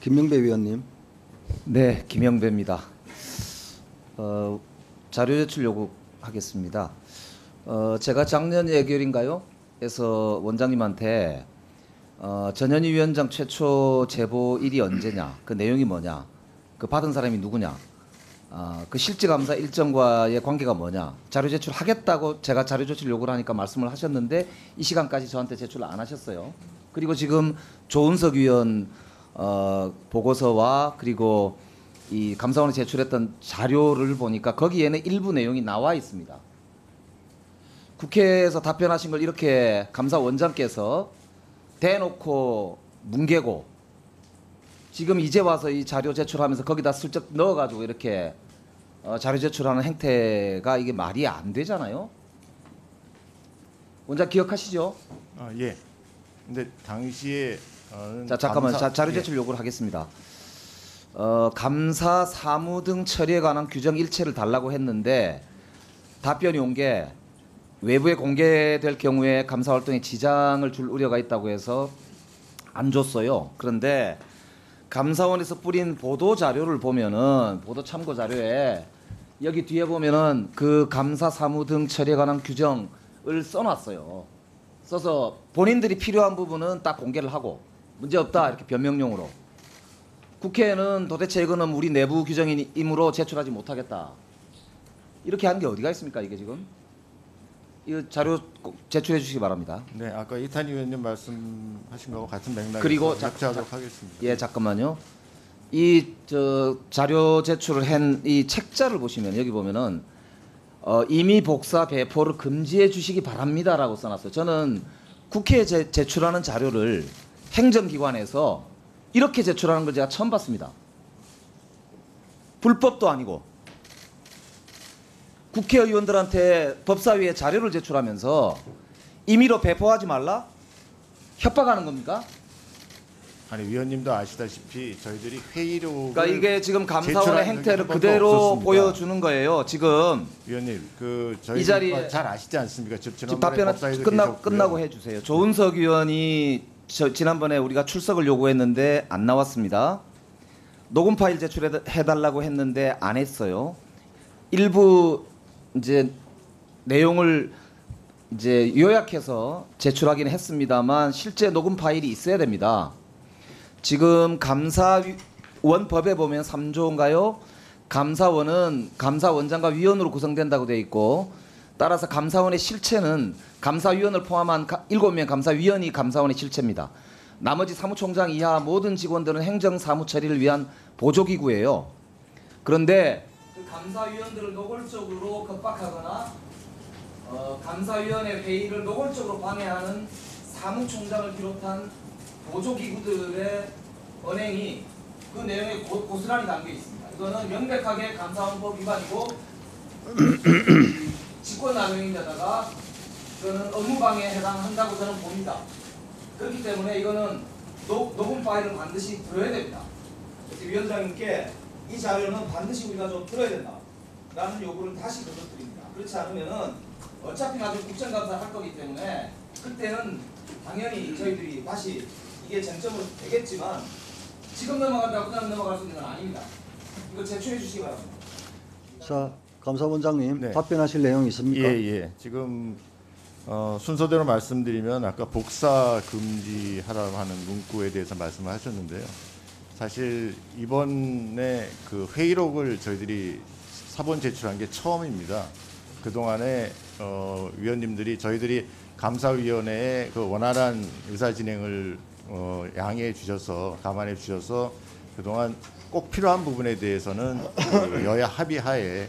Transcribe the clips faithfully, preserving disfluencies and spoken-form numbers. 김영배 위원님. 네, 김영배입니다. 어, 자료 제출 요구하겠습니다. 어, 제가 작년 예결인가요? 에서 원장님한테 어, 전현희 위원장 최초 제보일이 언제냐, 그 내용이 뭐냐, 그 받은 사람이 누구냐, 어, 그 실질감사 일정과의 관계가 뭐냐, 자료 제출하겠다고 제가 자료 제출 요구를 하니까 말씀을 하셨는데 이 시간까지 저한테 제출을 안 하셨어요. 그리고 지금 조은석 위원 어, 보고서와 그리고 이 감사원에 제출했던 자료를 보니까 거기에는 일부 내용이 나와 있습니다. 국회에서 답변하신 걸 이렇게 감사원장께서 대놓고 뭉개고 지금 이제 와서 이 자료 제출하면서 거기다 슬쩍 넣어가지고 이렇게 어, 자료 제출하는 행태가 이게 말이 안 되잖아요. 원장 기억하시죠? 아, 예. 근데 당시에 어, 자 잠깐만 감사, 자, 자료 제출 예. 요구를 하겠습니다. 어, 감사 사무 등 처리에 관한 규정 일체를 달라고 했는데 답변이 온 게 외부에 공개될 경우에 감사 활동에 지장을 줄 우려가 있다고 해서 안 줬어요. 그런데 감사원에서 뿌린 보도 자료를 보면은 보도 참고 자료에 여기 뒤에 보면은 그 감사 사무 등 처리에 관한 규정을 써놨어요. 써서 본인들이 필요한 부분은 딱 공개를 하고 문제없다 이렇게 변명용으로. 국회에는 도대체 이거는 우리 내부 규정이므로 제출하지 못하겠다 이렇게 한 게 어디가 있습니까? 이게 지금 이 자료 꼭 제출해 주시기 바랍니다. 네, 아까 이탄희 의원님 말씀하신 거하고 같은 맥락에서 그리고 작사하도록 하겠습니다. 예, 잠깐만요. 이 저 자료 제출을 한 이 책자를 보시면 여기 보면은 어, 임의 복사 배포를 금지해 주시기 바랍니다라고 써놨어요. 저는 국회에 제, 제출하는 자료를 행정기관에서 이렇게 제출하는 걸 제가 처음 봤습니다. 불법도 아니고 국회의원들한테 법사위에 자료를 제출하면서 임의로 배포하지 말라? 협박하는 겁니까? 아니, 위원님도 아시다시피 저희들이 회의록을 그러니까 이게 지금 감사원의 행태를 그대로 보여주는 거예요. 지금 위원님, 그 저희 이 자리에 잘 아시지 않습니까? 지금 답변은 끝나, 끝나고 해주세요. 조은석 위원이 저, 지난번에 우리가 출석을 요구했는데 안 나왔습니다. 녹음 파일 제출해달라고 했는데 안 했어요. 일부 이제 내용을 이제 요약해서 제출하긴 했습니다만 실제 녹음 파일이 있어야 됩니다. 지금 감사원 법에 보면 삼 조인가요? 감사원은 감사원장과 위원으로 구성된다고 돼 있고 따라서 감사원의 실체는 감사위원을 포함한 일곱 명 감사위원이 감사원의 실체입니다. 나머지 사무총장 이하 모든 직원들은 행정사무 처리를 위한 보조기구예요. 그런데 감사위원들을 노골적으로 겁박하거나 어, 감사위원회 회의를 노골적으로 방해하는 사무총장을 비롯한 보조기구들의 언행이 그 내용에 고, 고스란히 담겨 있습니다. 이거는 명백하게 감사원법 위반이고 직권남용인데다가 이거는 업무방해에 해당한다고 저는 봅니다. 그렇기 때문에 이거는 노, 녹음 파일을 반드시 들어야 됩니다. 위원장님께 이 자료는 반드시 우리가 좀 들어야 된다라는 요구를 다시 거듭드립니다. 그렇지 않으면은 어차피 나중에 국정감사를 할 거기 때문에 그때는 당연히 저희들이 다시 이게 쟁점으로 되겠지만 지금 넘어간다고 그냥 넘어갈 수 있는 건 아닙니다. 이거 제출해 주시기 바랍니다. 자, 감사원장님 네. 답변하실 내용이 있습니까? 예, 예. 지금 어, 순서대로 말씀드리면 아까 복사 금지하라고 하는 문구에 대해서 말씀을 하셨는데요. 사실 이번에 그 회의록을 저희들이 사본 제출한 게 처음입니다. 그동안에 어, 위원님들이 저희들이 감사위원회의 그 원활한 의사진행을 어, 양해해 주셔서 감안해 주셔서 그동안 꼭 필요한 부분에 대해서는 그 여야 합의하에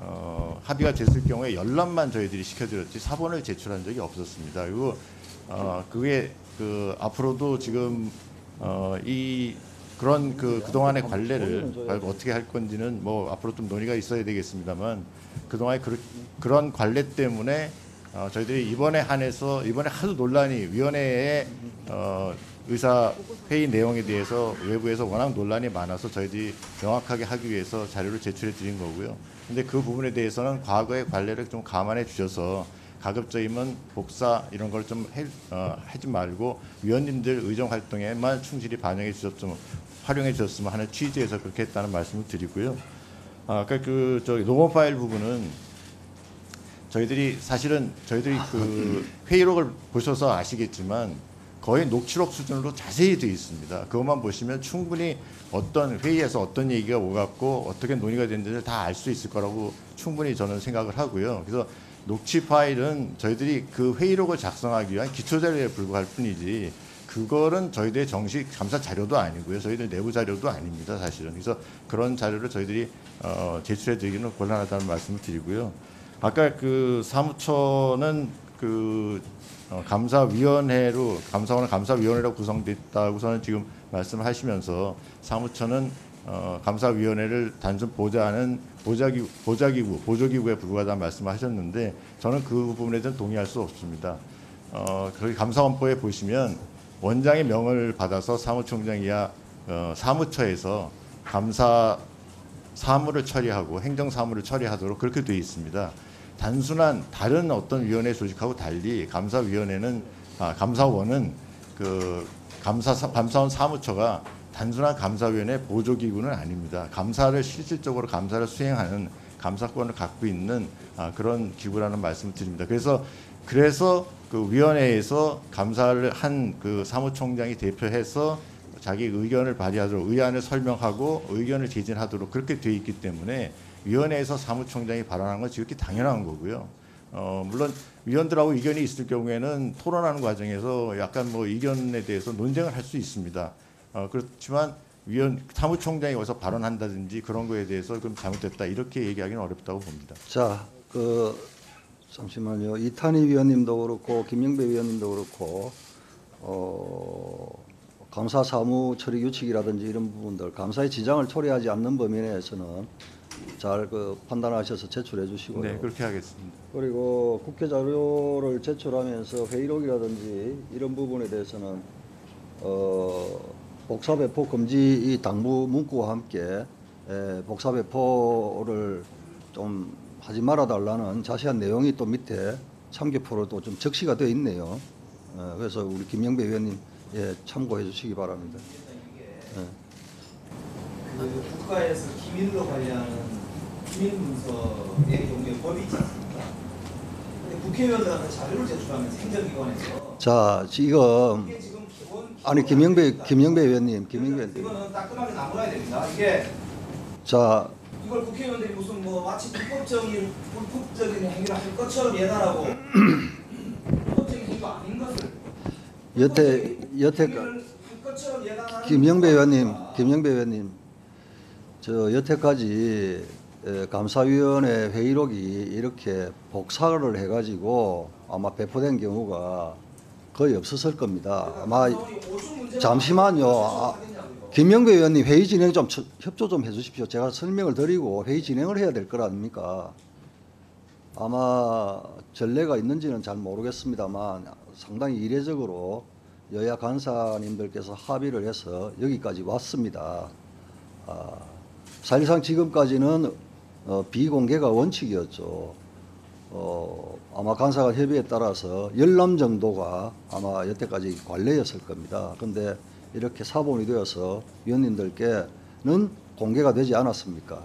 어, 합의가 됐을 경우에 열람만 저희들이 시켜드렸지 사본을 제출한 적이 없었습니다. 그리고 어, 그게 그 앞으로도 지금 어, 이 그런 그 그동안의 관례를 어떻게 할 건지는 뭐 앞으로 좀 논의가 있어야 되겠습니다만 그동안의 그, 그런 관례 때문에 어, 저희들이 이번에 한해서 이번에 하도 논란이 위원회의 어, 의사 회의 내용에 대해서 외부에서 워낙 논란이 많아서 저희들이 명확하게 하기 위해서 자료를 제출해 드린 거고요. 근데 그 부분에 대해서는 과거의 관례를 좀 감안해 주셔서 가급적이면 복사 이런 걸 좀 해, 어, 하지 말고 위원님들 의정 활동에만 충실히 반영해 주셔서 좀 활용해 주셨으면 하는 취지에서 그렇게 했다는 말씀을 드리고요. 아까 그 저기 녹음 파일 부분은 저희들이 사실은 저희들이 그 회의록을 보셔서 아시겠지만 거의 녹취록 수준으로 자세히 되어 있습니다. 그것만 보시면 충분히 어떤 회의에서 어떤 얘기가 오갔고 어떻게 논의가 됐는지를 다 알 수 있을 거라고 충분히 저는 생각을 하고요. 그래서 녹취 파일은 저희들이 그 회의록을 작성하기 위한 기초자료에 불과할 뿐이지 그거는 저희들의 정식 감사 자료도 아니고요. 저희들 내부 자료도 아닙니다. 사실은. 그래서 그런 자료를 저희들이 어, 제출해 드리기는 곤란하다는 말씀을 드리고요. 아까 그 사무처는 그 어, 감사위원회로 감사원은 감사위원회로 구성됐다고 저는 지금 말씀하시면서 사무처는 어, 감사위원회를 단순 보좌하는 보좌기구, 보좌기구, 보조기구에 불과하다는 말씀을 하셨는데 저는 그 부분에 대해서는 동의할 수 없습니다. 어, 그 감사원법에 보시면 원장의 명을 받아서 사무총장 이하 어, 사무처에서 감사 사무를 처리하고 행정 사무를 처리하도록 그렇게 되어 있습니다. 단순한 다른 어떤 위원회 조직하고 달리 감사위원회는 아, 감사원은 그 감사 감사원 사무처가 단순한 감사위원회 보조기구는 아닙니다. 감사를 실질적으로 감사를 수행하는 감사권을 갖고 있는 아, 그런 기구라는 말씀을 드립니다. 그래서 그래서 그 위원회에서 감사를 한 그 사무총장이 대표해서 자기 의견을 발휘하도록 의안을 설명하고 의견을 개진하도록 그렇게 돼 있기 때문에 위원회에서 사무총장이 발언하는 건 지극히 당연한 거고요. 어, 물론 위원들하고 의견이 있을 경우에는 토론하는 과정에서 약간 뭐 의견에 대해서 논쟁을 할 수 있습니다. 어, 그렇지만 위원 사무총장이 와서 발언한다든지 그런 거에 대해서 그럼 잘못됐다 이렇게 얘기하기는 어렵다고 봅니다. 자, 그 잠시만요. 이탄희 위원님도 그렇고 김영배 위원님도 그렇고 어. 감사 사무 처리 규칙이라든지 이런 부분들 감사의 지장을 초래하지 않는 범위 내에서는 잘 그 판단하셔서 제출해 주시고요. 네, 그렇게 하겠습니다. 그리고 국회 자료를 제출하면서 회의록이라든지 이런 부분에 대해서는 어, 복사 배포 금지 이 당부 문구와 함께 에, 복사 배포를 좀 하지 말아 달라는 자세한 내용이 또 밑에 참교포로 또 좀 적시가 되어 있네요. 에, 그래서 우리 김영배 위원님 예, 참고해 주시기 바랍니다. 예. 그 국가에서 기밀로 관리하는 기밀문서의 경우에 법이 있지 않습니까? 근데 국회의원들한테 자료를 제출하면서 행정기관에서 자 지금, 지금 기본, 기본 아니 김영배 김영배 위원님 김영배 이거는 따끔하게 나눠야 됩니다. 이게 자 이걸 국회의원들이 무슨 뭐 마치 불법적인 불법적인 행위를 할 것처럼 예단하고 불법적인 행위도 아닌 것을 여태 여태까지 김영배 의원님, 김영배 의원님, 저 여태까지 감사위원회 회의록이 이렇게 복사를 해가지고 아마 배포된 경우가 거의 없었을 겁니다. 아마 잠시만요. 아, 김영배 의원님 회의 진행 좀 협조 좀 해주십시오. 제가 설명을 드리고 회의 진행을 해야 될 거 아닙니까? 아마 전례가 있는지는 잘 모르겠습니다만 상당히 이례적으로 여야 간사님들께서 합의를 해서 여기까지 왔습니다. 아, 사실상 지금까지는 어, 비공개가 원칙이었죠. 어, 아마 간사간 협의에 따라서 열람 정도가 아마 여태까지 관례였을 겁니다. 그런데 이렇게 사본이 되어서 위원님들께는 공개가 되지 않았습니까?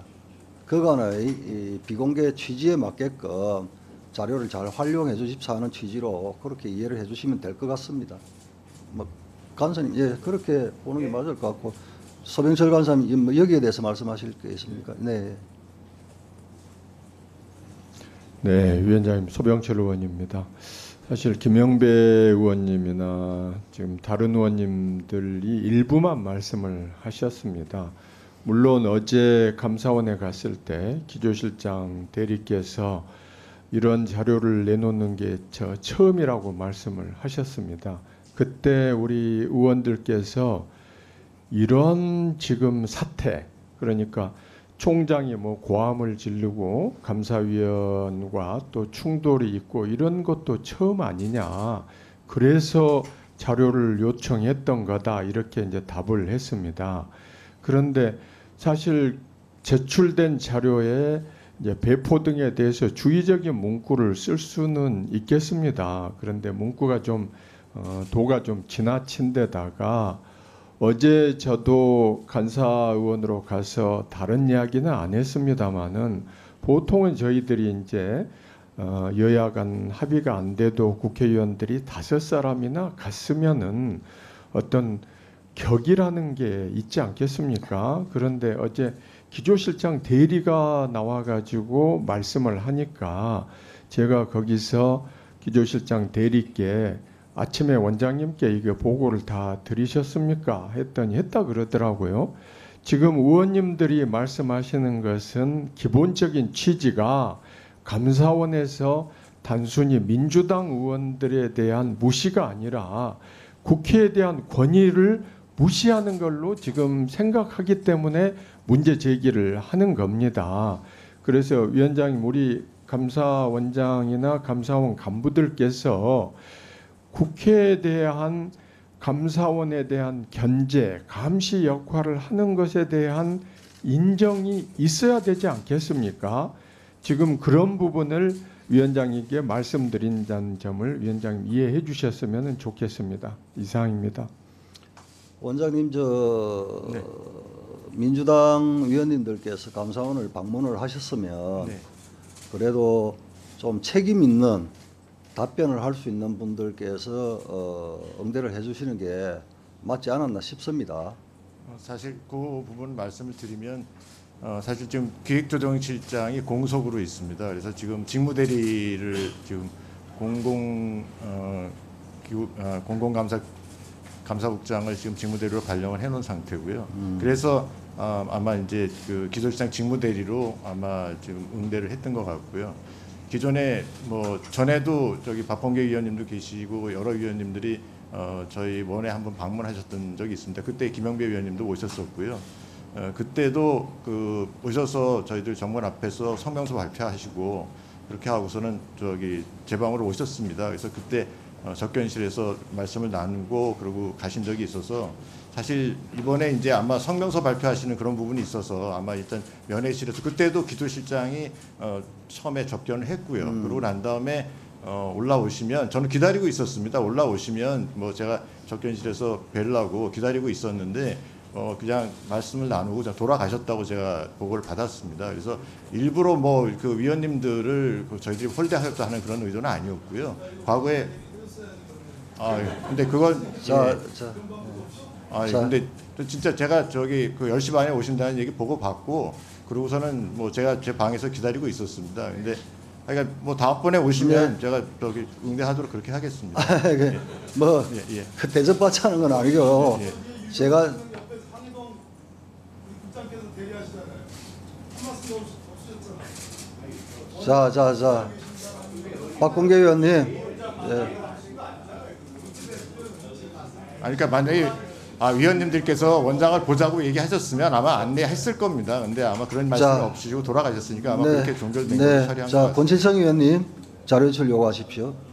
그간의 이 비공개 취지에 맞게끔 자료를 잘 활용해 주십사 하는 취지로 그렇게 이해를 해 주시면 될 것 같습니다. 뭐 간사님, 예, 그렇게 보는 게 맞을 것 같고 소병철 간사님, 뭐 여기에 대해서 말씀하실 게 있습니까? 네. 네, 위원장님, 소병철 의원입니다. 사실 김영배 의원님이나 지금 다른 의원님들이 일부만 말씀을 하셨습니다. 물론 어제 감사원에 갔을 때 기조실장 대리께서 이런 자료를 내놓는 게 저 처음이라고 말씀을 하셨습니다. 그때 우리 의원들께서 이런 지금 사태, 그러니까 총장이 뭐 고함을 지르고 감사위원과 또 충돌이 있고 이런 것도 처음 아니냐. 그래서 자료를 요청했던 거다. 이렇게 이제 답을 했습니다. 그런데 사실 제출된 자료에 이제 배포 등에 대해서 주의적인 문구를 쓸 수는 있겠습니다. 그런데 문구가 좀 어, 도가 좀 지나친 데다가 어제 저도 간사의원으로 가서 다른 이야기는 안 했습니다만은 보통은 저희들이 이제 어, 여야 간 합의가 안 돼도 국회의원들이 다섯 사람이나 갔으면은 어떤 격이라는 게 있지 않겠습니까? 그런데 어제 기조실장 대리가 나와가지고 말씀을 하니까 제가 거기서 기조실장 대리께 아침에 원장님께 이게 보고를 다 드리셨습니까? 했더니 했다 그러더라고요. 지금 의원님들이 말씀하시는 것은 기본적인 취지가 감사원에서 단순히 민주당 의원들에 대한 무시가 아니라 국회에 대한 권위를 무시하는 걸로 지금 생각하기 때문에 문제 제기를 하는 겁니다. 그래서 위원장님, 우리 감사원장이나 감사원 간부들께서 국회에 대한 감사원에 대한 견제, 감시 역할을 하는 것에 대한 인정이 있어야 되지 않겠습니까? 지금 그런 부분을 위원장님께 말씀드린다는 점을 위원장님 이해해 주셨으면 좋겠습니다. 이상입니다. 원장님, 저 네. 민주당 위원님들께서 감사원을 방문을 하셨으면 네. 그래도 좀 책임 있는 답변을 할 수 있는 분들께서 어, 응대를 해주시는 게 맞지 않았나 싶습니다. 사실 그 부분 말씀을 드리면 어, 사실 지금 기획조정실장이 공석으로 있습니다. 그래서 지금 직무대리를 지금 공공 어, 기후, 어, 공공감사 감사국장을 지금 직무대리로 발령을 해놓은 상태고요. 음. 그래서 어, 아마 이제 그 기조실장 직무대리로 아마 지금 응대를 했던 것 같고요. 기존에 뭐 전에도 저기 박범계 의원님도 계시고 여러 의원님들이 어, 저희 원에 한번 방문하셨던 적이 있습니다. 그때 김영배 의원님도 오셨었고요. 어, 그때도 그 오셔서 저희들 정문 앞에서 성명서 발표하시고 그렇게 하고서는 저기 제 방으로 오셨습니다. 그래서 그때 어, 접견실에서 말씀을 나누고 그러고 가신 적이 있어서 사실 이번에 이제 아마 성명서 발표하시는 그런 부분이 있어서 아마 일단 면회실에서 그때도 기조실장이 어, 처음에 접견을 했고요. 음. 그러고 난 다음에 어, 올라오시면 저는 기다리고 있었습니다. 올라오시면 뭐 제가 접견실에서 뵈려고 기다리고 있었는데 어 그냥 말씀을 나누고 돌아가셨다고 제가 보고를 받았습니다. 그래서 일부러 뭐 그 위원님들을 저희들이 홀대하겠다 하는 그런 의도는 아니었고요. 과거에 아 근데 그걸 자 자 아 근데 진짜 제가 저기 그 열 시 반에 오신다는 얘기 보고 받고 그러고서는 뭐 제가 제 방에서 기다리고 있었습니다. 근데 그러니까 뭐 다음번에 오시면 네. 제가 저기 응대하도록 그렇게 하겠습니다. 아, 그, 예. 뭐 예, 예. 그 대접받지 하는 건 아니고 예, 예. 제가 자, 자, 자, 박범계 의원님. 예. 아, 그러니까 만약에 아, 위원님들께서 원장을 보자고 얘기하셨으면 아마 안내했을 겁니다. 근데 아마 그런 말씀이 없으시고 돌아가셨으니까 아마 네, 그렇게 종결된 걸 처리한 것 같습니다. 자, 권칠성 의원님 자료 제출 요구하십시오.